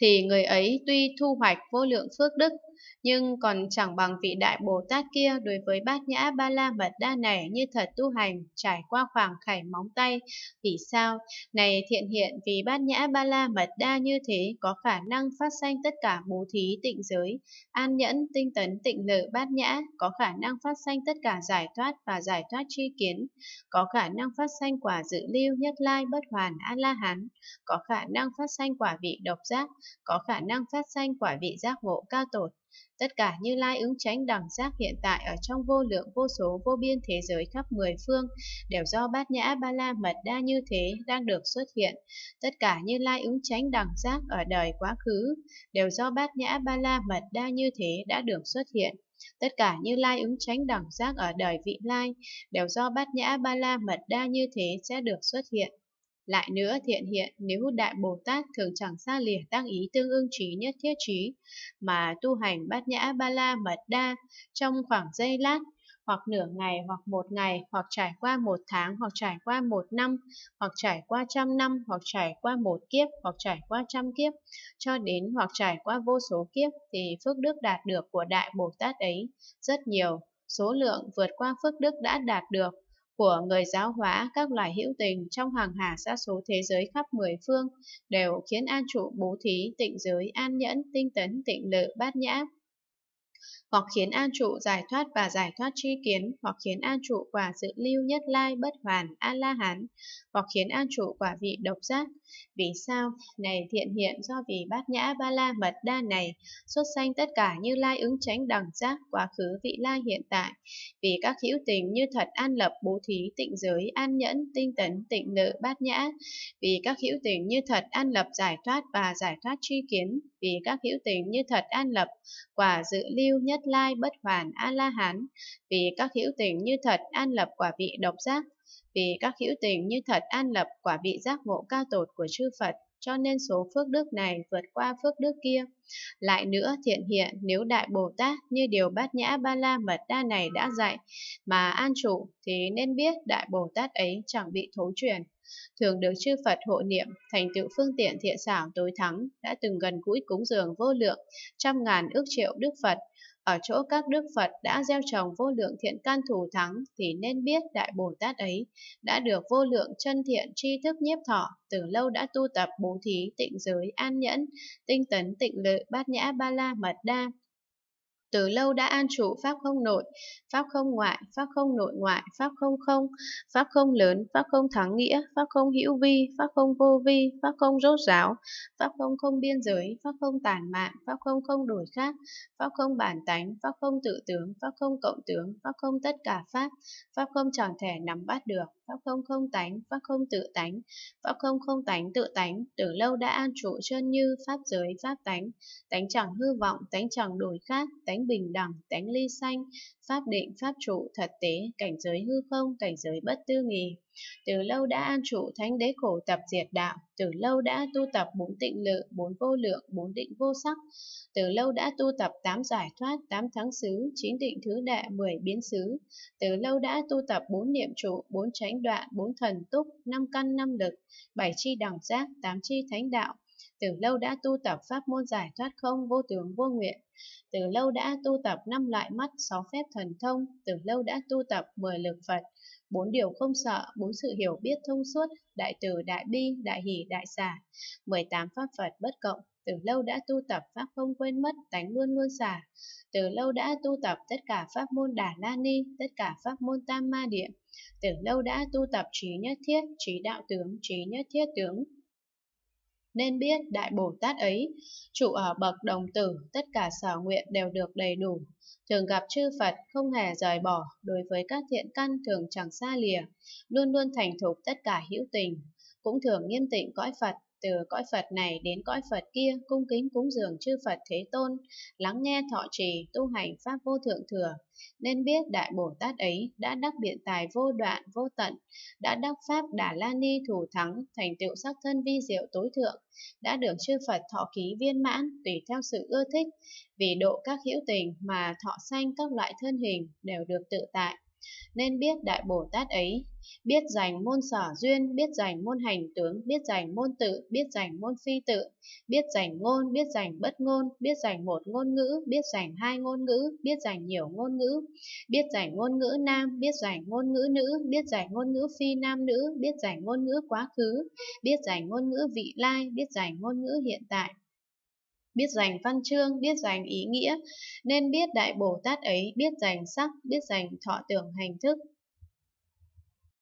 thì người ấy tuy thu hoạch vô lượng phước đức, nhưng còn chẳng bằng vị Đại Bồ Tát kia đối với Bát Nhã Ba La Mật Đa này như thật tu hành, trải qua khoảng khải móng tay. Vì sao? Này Thiện Hiện, vì Bát Nhã Ba La Mật Đa như thế có khả năng phát sanh tất cả bố thí tịnh giới, an nhẫn, tinh tấn, tịnh lự bát nhã, có khả năng phát sanh tất cả giải thoát và giải thoát tri kiến, có khả năng phát sanh quả dự lưu, nhất lai, bất hoàn, A-la-hán, có khả năng phát sanh quả vị độc giác, có khả năng phát sanh quả vị giác ngộ cao tột. Tất cả Như Lai ứng chánh đẳng giác hiện tại ở trong vô lượng vô số vô biên thế giới khắp mười phương đều do Bát Nhã Ba La Mật Đa như thế đang được xuất hiện. Tất cả Như Lai ứng chánh đẳng giác ở đời quá khứ đều do Bát Nhã Ba La Mật Đa như thế đã được xuất hiện. Tất cả Như Lai ứng chánh đẳng giác ở đời vị lai đều do Bát Nhã Ba La Mật Đa như thế sẽ được xuất hiện. Lại nữa Thiện Hiện, nếu Đại Bồ Tát thường chẳng xa lìa tác ý tương ưng trí nhất thiết trí, mà tu hành Bát Nhã Ba La Mật Đa trong khoảng giây lát, hoặc nửa ngày, hoặc một ngày, hoặc trải qua một tháng, hoặc trải qua một năm, hoặc trải qua trăm năm, hoặc trải qua một kiếp, hoặc trải qua trăm kiếp, cho đến hoặc trải qua vô số kiếp, thì phước đức đạt được của Đại Bồ Tát ấy rất nhiều, số lượng vượt qua phước đức đã đạt được của người giáo hóa các loài hữu tình trong hàng hà sa số thế giới khắp mười phương đều khiến an trụ bố thí tịnh giới, an nhẫn, tinh tấn, tịnh lự bát nhã, hoặc khiến an trụ giải thoát và giải thoát tri kiến, hoặc khiến an trụ quả dự lưu, nhất lai, bất hoàn, a la hán, hoặc khiến an trụ quả vị độc giác. Vì sao? Này Thiện Hiện, do vì Bát Nhã Ba La Mật Đa này xuất sanh tất cả Như Lai ứng chánh đẳng giác quá khứ vị lai hiện tại, vì các hữu tình như thật an lập bố thí tịnh giới, an nhẫn, tinh tấn, tịnh lự bát nhã, vì các hữu tình như thật an lập giải thoát và giải thoát tri kiến, vì các hữu tình như thật an lập quả dự lưu, nhất lai, bất hoàn, a la hán, vì các hữu tình như thật an lập quả vị độc giác, vì các hữu tình như thật an lập quả vị giác ngộ cao tột của chư Phật, cho nên số phước đức này vượt qua phước đức kia. Lại nữa Thiện Hiện, nếu Đại Bồ Tát như điều Bát Nhã Ba La Mật Đa này đã dạy mà an trụ, thì nên biết Đại Bồ Tát ấy chẳng bị thối chuyển, thường được chư Phật hộ niệm, thành tựu phương tiện thiện xảo tối thắng, đã từng gần gũi cúng dường vô lượng trăm ngàn ước triệu đức Phật, ở chỗ các đức Phật đã gieo trồng vô lượng thiện căn thù thắng, thì nên biết Đại Bồ Tát ấy đã được vô lượng chân thiện tri thức nhiếp thọ, từ lâu đã tu tập bố thí tịnh giới, an nhẫn, tinh tấn, tịnh lự Bát Nhã Ba La Mật Đa, từ lâu đã an trụ pháp không nội, pháp không ngoại, pháp không nội ngoại, pháp không không, pháp không lớn, pháp không thắng nghĩa, pháp không hữu vi, pháp không vô vi, pháp không rốt ráo, pháp không không biên giới, pháp không tản mạn, pháp không không đổi khác, pháp không bản tánh, pháp không tự tướng, pháp không cộng tướng, pháp không tất cả pháp, pháp không tròn thể nắm bắt được, pháp không không tánh, pháp không tự tánh, pháp không không tánh tự tánh, từ lâu đã an trụ chân như pháp giới, pháp tánh, tánh chẳng hư vọng, tánh chẳng đổi khác, tánh bình đẳng, tánh ly sanh, pháp định, pháp trụ, thật tế, cảnh giới hư không, cảnh giới bất tư nghì. Từ lâu đã an trụ thánh đế khổ tập diệt đạo, từ lâu đã tu tập bốn tịnh lự, bốn vô lượng, bốn định vô sắc, từ lâu đã tu tập tám giải thoát, tám thắng xứ, chín định thứ đệ, 10 biến xứ, từ lâu đã tu tập bốn niệm trụ, bốn chánh đoạn, bốn thần túc, năm căn năm lực, 7 chi đẳng giác, 8 chi thánh đạo, từ lâu đã tu tập pháp môn giải thoát không, vô tướng, vô nguyện, từ lâu đã tu tập 5 loại mắt, 6 phép thần thông, từ lâu đã tu tập 10 lực Phật, 4 điều không sợ, 4 sự hiểu biết thông suốt, đại từ, đại bi, đại hỷ, đại xả, 18 pháp Phật bất cộng, từ lâu đã tu tập pháp không quên mất, tánh luôn luôn xả, từ lâu đã tu tập tất cả pháp môn Đà La Ni, tất cả pháp môn Tam Ma Địa, từ lâu đã tu tập trí nhất thiết, trí đạo tướng, trí nhất thiết tướng. Nên biết Đại Bồ Tát ấy trụ ở bậc đồng tử, tất cả sở nguyện đều được đầy đủ, thường gặp chư Phật không hề rời bỏ, đối với các thiện căn thường chẳng xa lìa, luôn luôn thành thục tất cả hữu tình, cũng thường nghiêm tịnh cõi Phật, từ cõi Phật này đến cõi Phật kia, cung kính cúng dường chư Phật Thế Tôn, lắng nghe thọ trì, tu hành pháp vô thượng thừa. Nên biết Đại Bồ Tát ấy đã đắc biện tài vô đoạn, vô tận, đã đắc pháp Đà La Ni thủ thắng, thành tựu sắc thân vi diệu tối thượng, đã được chư Phật thọ ký viên mãn, tùy theo sự ưa thích, vì độ các hữu tình mà thọ sanh các loại thân hình đều được tự tại. nên biết Đại Bồ Tát ấy, biết dành môn sở duyên, biết dành môn hành tướng, biết dành môn tự, biết dành môn phi tự, biết dành ngôn, biết dành bất ngôn, biết dành một ngôn ngữ, biết dành hai ngôn ngữ, biết dành nhiều ngôn ngữ, biết dành ngôn ngữ nam, biết dành ngôn ngữ nữ, biết dành ngôn ngữ phi nam nữ, biết dành ngôn ngữ quá khứ, biết dành ngôn ngữ vị lai, biết dành ngôn ngữ hiện tại, biết dành văn chương, biết dành ý nghĩa, nên biết Đại Bồ Tát ấy, biết dành sắc, biết dành thọ tưởng hành thức,